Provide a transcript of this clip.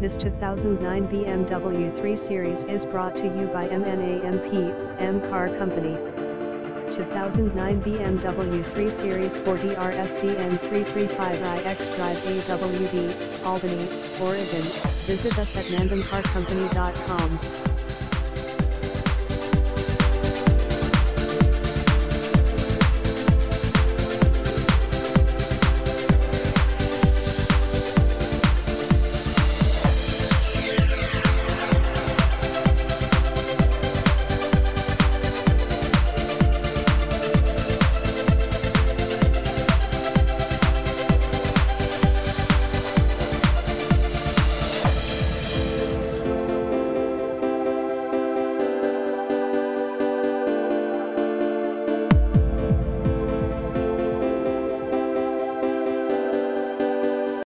This 2009 BMW 3 Series is brought to you by M&M Car Company. 2009 BMW 3 Series 4DRSDN 335i xDrive AWD, Albany, Oregon. Visit us at mandmcarcompany.com.